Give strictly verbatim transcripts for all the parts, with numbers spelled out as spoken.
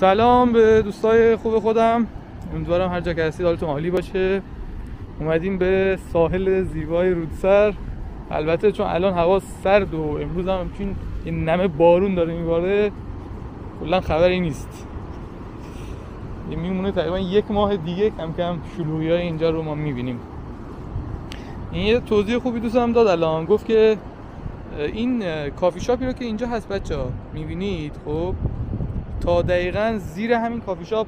سلام به دوستای خوب خودم، امیدوارم هر جا که هستید حالتون عالی باشه. اومدیم به ساحل زیبای رودسر. البته چون الان هوا سرد و امروز هم چون این نمه بارون داره میباره کلا خبری نیست. یه میمونه تقریبا یک ماه دیگه کم کم شلوغی های اینجا رو ما میبینیم. این یه توضیح خوبی دوستم داد الان، گفت که این کافی شاپی رو که اینجا هست بچه ها میبینید، خب تا دقیقا زیر همین کافی شاپ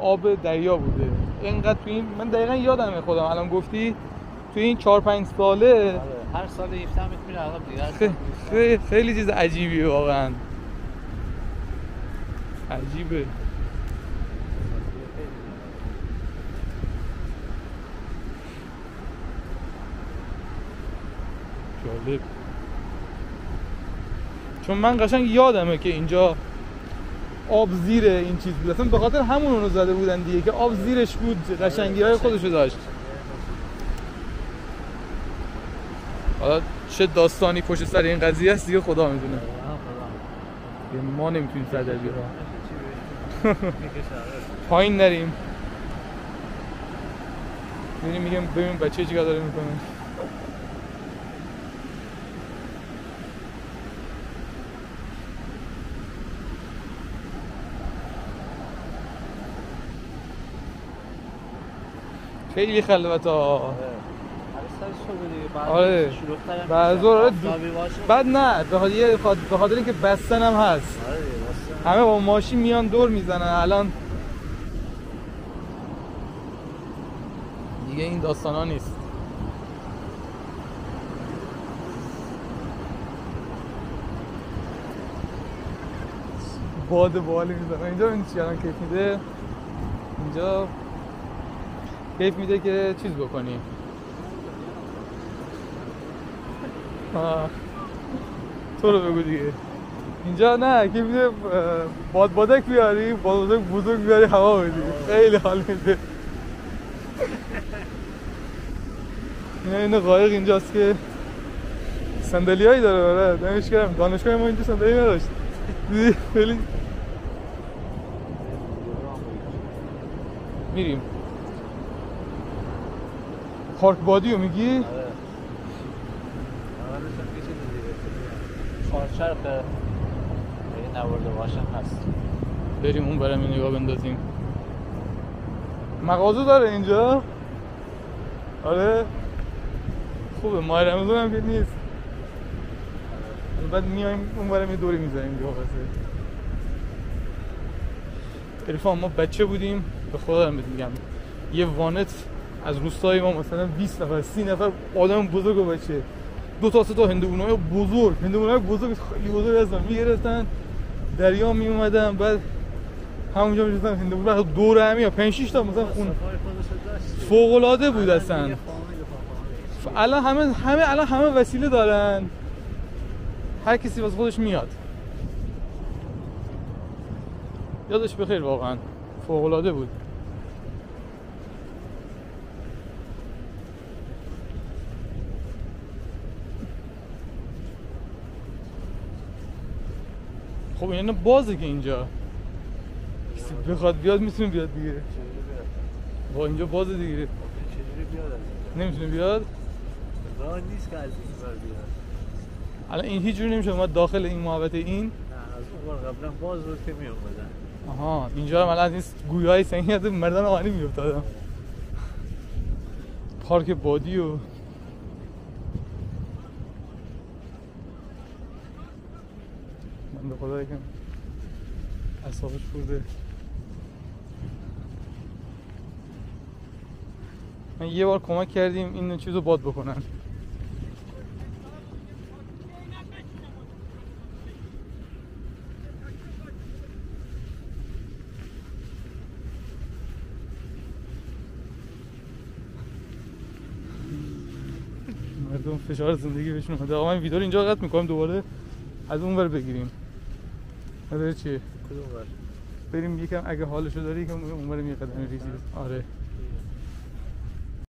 آب دریا بوده. اینقدر تو این من دقیقا یادمه، خودم الان گفتی تو این چهار پنج ساله هر سال هفده میره عقب دیگه. خیلی خیلی چیز عجیبی، واقعا عجیبه. جالب، چون من قشنگ یادمه که اینجا آب زیر این چیز بود، اصلا به خاطر همون اونو زده بودن دیگه که آب زیرش بود، قشنگی های خودشو داشت. حالا چه داستانی پشت سر این قضیه است دیگه خدا میدونه، ما نمیتونیم سر در بیارم پایین نریم. میریم میگم ببین بچه چیکار داره میکنه. خیلی خلوته ها. آره بعد زور بعد نه به خاطر اینکه بستن هم هست، همه با ماشین میان دور میزنن. الان دیگه این داستان ها نیست. باد بالی میزنن اینجا. این چی الان کیف میده اینجا، کیف میده که چیز بکنی. آه. تو رو بگو دیگه اینجا نه که میده باد بادک بیاری، باد بادک بزرگ بیاری، هوا بدی، خیلی حال میده. این قایق اینجاست که صندلی هایی داره. آره نمیش کردم دانشگاه ما اینجا صندلی نداشت. خیلی میریم پارک بادیو میگی؟ چهار تا نورده باشن هست. بریم اون برام نگاه بندازیم. مغازه داره اینجا؟ آره خوبه. ماه رمضان هم که نیست. بعد میایم اون برام یه دوری میزنیم دیگه. تلفن ما بچه بودیم به خدا دارم میگم، یه وانت از روستای ما مثلا بیست نفر سی نفر آدم بزرگ و بچه، دو تا سه تا هندوانه بزرگ، هندوانه بزرگ خیلی بزرگ هستن میگرفتن دریا می اومدن، بعد همونجا می‌شدن هندوانه دور همی یا پنج شش تا مثلا خون فوق العاده بود اصلا. الان همه همه الان همه وسیله دارن، هر کسی واسه خودش میاد. یادش بخیر واقعا فوق العاده بود. خب اینا بازه که اینجا کسی بخواد بیاد میتونه بیاد دیگه. با اینجا بازه دیگه. چجوری بیاد؟ نمیتونه بیاد؟ راه نیست که از این ور بیاد. الان این هیچ جوری نمیشه ما داخل این محوطه. این نه از اون قبلا باز بود که می اومدن. آها اینجا هم الان این گویای سنگیت مردان آهنی می افتادن. پارک بادی و به خدا یکم اعصابش خورده. من یه بار کمک کردیم این چیز رو باد بکنن. مردم فشار زندگی بهشون اومده. آقا من ویدیو رو اینجا قطع میکنم دوباره از اون ور بگیریم. نداره چیه؟ کدوم بر؟ بریم یکم اگه حالشو داری یکم اونورم یه قدم ریزی. آره